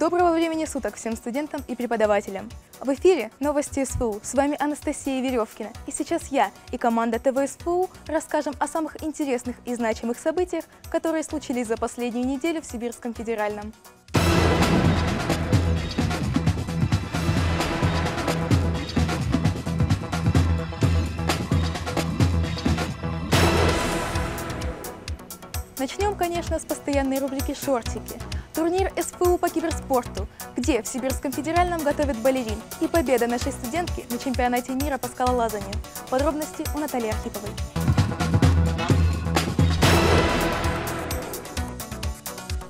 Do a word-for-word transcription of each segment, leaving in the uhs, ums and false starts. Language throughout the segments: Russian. Доброго времени суток всем студентам и преподавателям! В эфире новости СФУ, с вами Анастасия Веревкина. И сейчас я и команда ТВСФУ расскажем о самых интересных и значимых событиях, которые случились за последнюю неделю в Сибирском федеральном. Начнем, конечно, с постоянной рубрики «Шортики». Турнир СФУ по киберспорту, где в Сибирском федеральном готовят балерин, и победа нашей студентки на чемпионате мира по скалолазанию. Подробности у Натальи Архиповой.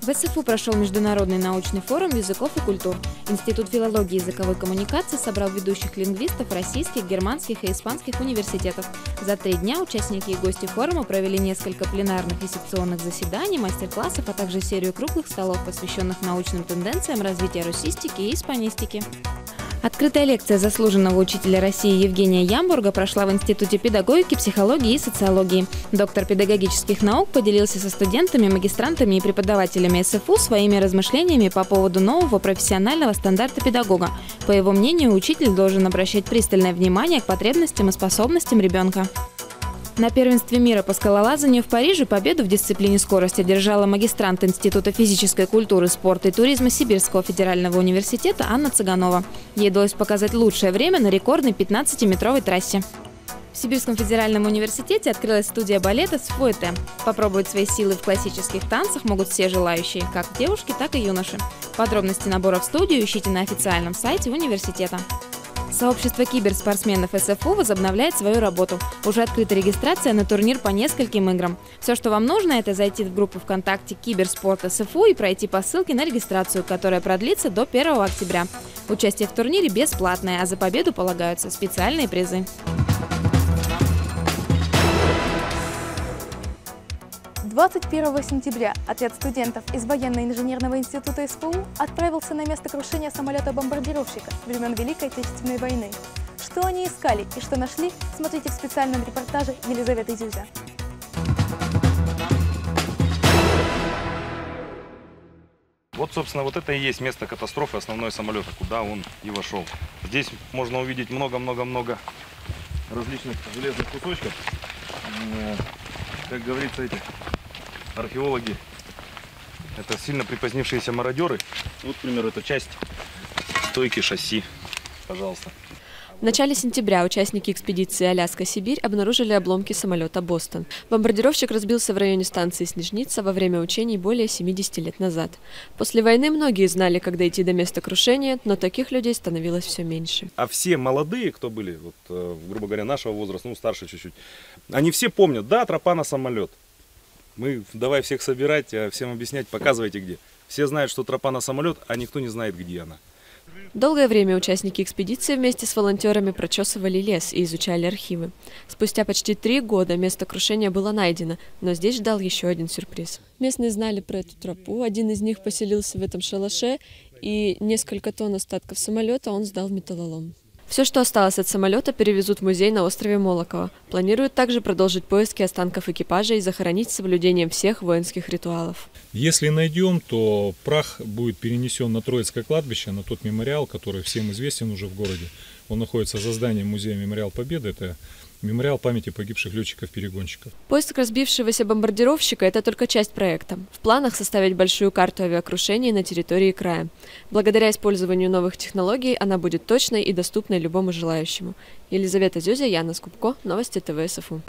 В СФУ прошел международный научный форум языков и культур. Институт филологии и языковой коммуникации собрал ведущих лингвистов российских, германских и испанских университетов. За три дня участники и гости форума провели несколько пленарных и секционных заседаний, мастер-классов, а также серию круглых столов, посвященных научным тенденциям развития русистики и испанистики. Открытая лекция заслуженного учителя России Евгения Ямбурга прошла в Институте педагогики, психологии и социологии. Доктор педагогических наук поделился со студентами, магистрантами и преподавателями СФУ своими размышлениями по поводу нового профессионального стандарта педагога. По его мнению, учитель должен обращать пристальное внимание к потребностям и способностям ребенка. На первенстве мира по скалолазанию в Париже победу в дисциплине скорость одержала магистрант Института физической культуры, спорта и туризма Сибирского федерального университета Анна Цыганова. Ей удалось показать лучшее время на рекордной пятнадцатиметровой трассе. В Сибирском федеральном университете открылась студия балета «Сфуэте». Попробовать свои силы в классических танцах могут все желающие, как девушки, так и юноши. Подробности набора в студию ищите на официальном сайте университета. Сообщество киберспортсменов СФУ возобновляет свою работу. Уже открыта регистрация на турнир по нескольким играм. Все, что вам нужно, это зайти в группу ВКонтакте «Киберспорт СФУ» и пройти по ссылке на регистрацию, которая продлится до первого октября. Участие в турнире бесплатное, а за победу полагаются специальные призы. двадцать первого сентября отряд студентов из военно-инженерного института СФУ отправился на место крушения самолета-бомбардировщика времен Великой Отечественной войны. Что они искали и что нашли, смотрите в специальном репортаже Елизаветы Зюзя. Вот, собственно, вот это и есть место катастрофы основной самолета, куда он и вошел. Здесь можно увидеть много-много-много различных железных кусочков. Как говорится, этих археологи, это сильно припозднившиеся мародеры. Вот, к примеру, это часть стойки шасси. Пожалуйста. В начале сентября участники экспедиции «Аляска-Сибирь» обнаружили обломки самолета «Бостон». Бомбардировщик разбился в районе станции Снежница во время учений более семидесяти лет назад. После войны многие знали, как дойти до места крушения, но таких людей становилось все меньше. А все молодые, кто были, вот, грубо говоря, нашего возраста, ну, старше чуть-чуть, они все помнят, да, тропа на самолет. Мы давай всех собирать, всем объяснять, показывайте где. Все знают, что тропа на самолет, а никто не знает, где она. Долгое время участники экспедиции вместе с волонтерами прочесывали лес и изучали архивы. Спустя почти три года место крушения было найдено, но здесь ждал еще один сюрприз. Местные знали про эту тропу, один из них поселился в этом шалаше, и несколько тонн остатков самолета он сдал в металлолом. Все, что осталось от самолета, перевезут в музей на острове Молоково. Планируют также продолжить поиски останков экипажа и захоронить с соблюдением всех воинских ритуалов. Если найдем, то прах будет перенесен на Троицкое кладбище, на тот мемориал, который всем известен уже в городе. Он находится за зданием музея «Мемориал Победы». Это мемориал памяти погибших летчиков-перегонщиков. Поиск разбившегося бомбардировщика – это только часть проекта. В планах составить большую карту авиакрушений на территории края. Благодаря использованию новых технологий она будет точной и доступной любому желающему. Елизавета Зюзя, Яна Скупко, новости ТВСФУ.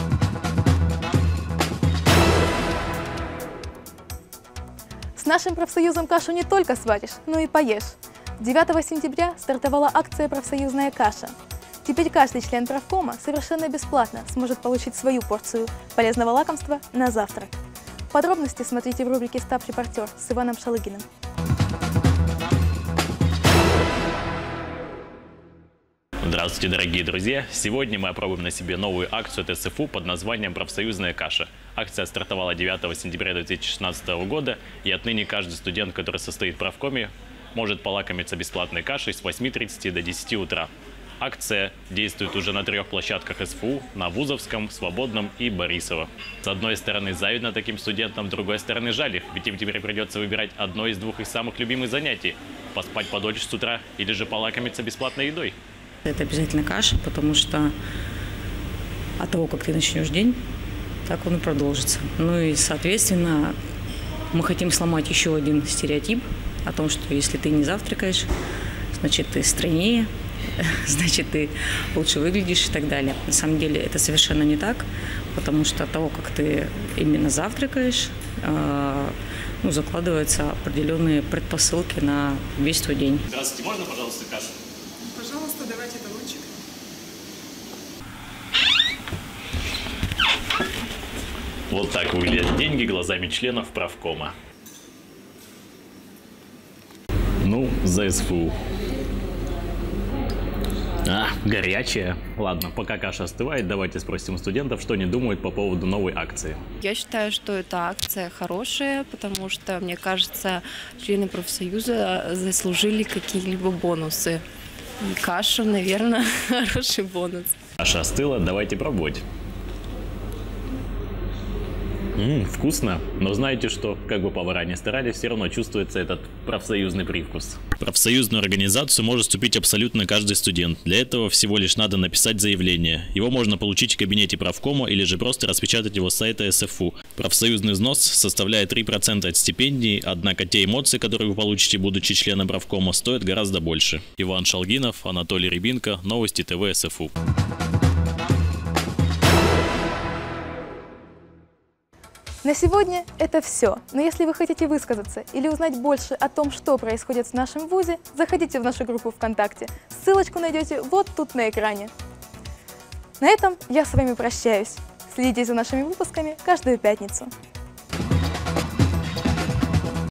С нашим профсоюзом кашу не только сваришь, но и поешь. девятого сентября стартовала акция «Профсоюзная каша». Теперь каждый член профкома совершенно бесплатно сможет получить свою порцию полезного лакомства на завтрак. Подробности смотрите в рубрике «Стаб-репортер» с Иваном Шалыгиным. Здравствуйте, дорогие друзья! Сегодня мы опробуем на себе новую акцию от СФУ под названием «Профсоюзная каша». Акция стартовала девятого сентября две тысячи шестнадцатого года, и отныне каждый студент, который состоит в профкоме, может полакомиться бесплатной кашей с восьми тридцати до десяти утра. Акция действует уже на трех площадках СФУ – на Вузовском, Свободном и Борисово. С одной стороны, завидно таким студентам, с другой стороны, жаль их, ведь им теперь придется выбирать одно из двух их самых любимых занятий – поспать подольше с утра или же полакомиться бесплатной едой. Это обязательно каша, потому что от того, как ты начнешь день, так он и продолжится. Ну и, соответственно, мы хотим сломать еще один стереотип о том, что если ты не завтракаешь, значит, ты стройнее, значит, ты лучше выглядишь и так далее. На самом деле это совершенно не так, потому что от того, как ты именно завтракаешь, ну, закладываются определенные предпосылки на весь твой день. Здравствуйте, можно, пожалуйста, кашу? Пожалуйста, давайте талончик. Вот так выглядят деньги глазами членов правкома. Ну, за СФУ. А, горячая. Ладно, пока каша остывает, давайте спросим у студентов, что они думают по поводу новой акции. Я считаю, что эта акция хорошая, потому что, мне кажется, члены профсоюза заслужили какие-либо бонусы. И каша, наверное, хороший бонус. Каша остыла, давайте пробовать. Ммм, вкусно. Но знаете что, как бы повара ни старались, все равно чувствуется этот профсоюзный привкус. В профсоюзную организацию может вступить абсолютно каждый студент. Для этого всего лишь надо написать заявление. Его можно получить в кабинете правкома или же просто распечатать его с сайта СФУ. Профсоюзный взнос составляет три процента от стипендий, однако те эмоции, которые вы получите, будучи членом правкома, стоят гораздо больше. Иван Шалгинов, Анатолий Рябинко, новости ТВСФУ. На сегодня это все, но если вы хотите высказаться или узнать больше о том, что происходит в нашем вузе, заходите в нашу группу ВКонтакте, ссылочку найдете вот тут на экране. На этом я с вами прощаюсь. Следите за нашими выпусками каждую пятницу.